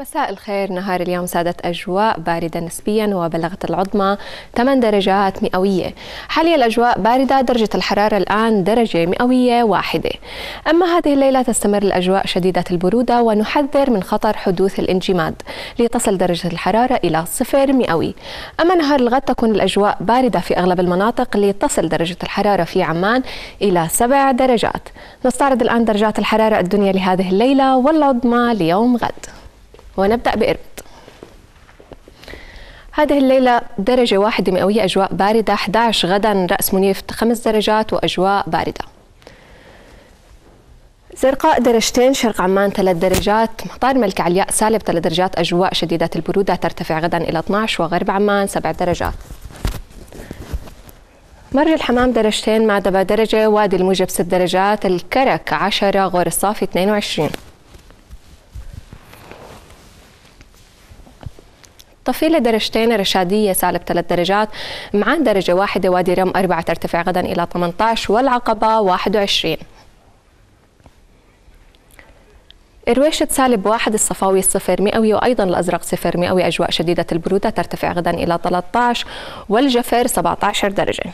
مساء الخير. نهار اليوم سادت أجواء باردة نسبيا وبلغت العظمى 8 درجات مئوية. حاليا الأجواء باردة، درجة الحرارة الآن درجة مئوية واحدة. أما هذه الليلة تستمر الأجواء شديدة البرودة ونحذر من خطر حدوث الانجماد لتصل درجة الحرارة إلى 0 مئوي. أما نهار الغد تكون الأجواء باردة في أغلب المناطق لتصل درجة الحرارة في عمان إلى 7 درجات. نستعرض الآن درجات الحرارة الدنيا لهذه الليلة والعظمى ليوم غد. ونبدأ بإربد. هذه الليلة درجة واحدة مئوية، أجواء باردة. 11 غدا رأس منيف 5 درجات وأجواء باردة. زرقاء درجتين، شرق عمان 3 درجات، مطار ملك علياء سالب 3 درجات، أجواء شديدة البرودة ترتفع غدا إلى 12، وغرب عمان 7 درجات. مرج الحمام درجتين، معدبة درجة، وادي الموجب 6 درجات، الكرك 10، غور الصافي 22. طفيلة درجتين، رشادية سالب 3 درجات، معان درجة واحدة، وادي رم 4 ترتفع غدا إلى 18، والعقبة 21. إرويشة سالب 1، الصفاوي 0 مئوي، وأيضا الأزرق 0 مئوي، أجواء شديدة البرودة ترتفع غدا إلى 13، والجفر 17 درجة.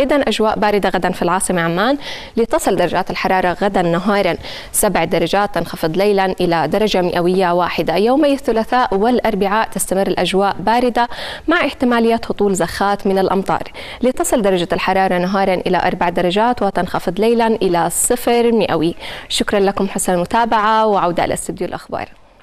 إذن أجواء باردة غدا في العاصمة عمان لتصل درجات الحرارة غدا نهارا 7 درجات، تنخفض ليلا إلى درجة مئوية واحدة. يومي الثلاثاء والأربعاء تستمر الأجواء باردة مع احتمالية هطول زخات من الأمطار لتصل درجة الحرارة نهارا إلى 4 درجات وتنخفض ليلا إلى 0 مئوي. شكرا لكم حسن المتابعة وعودة إلى استديو الأخبار.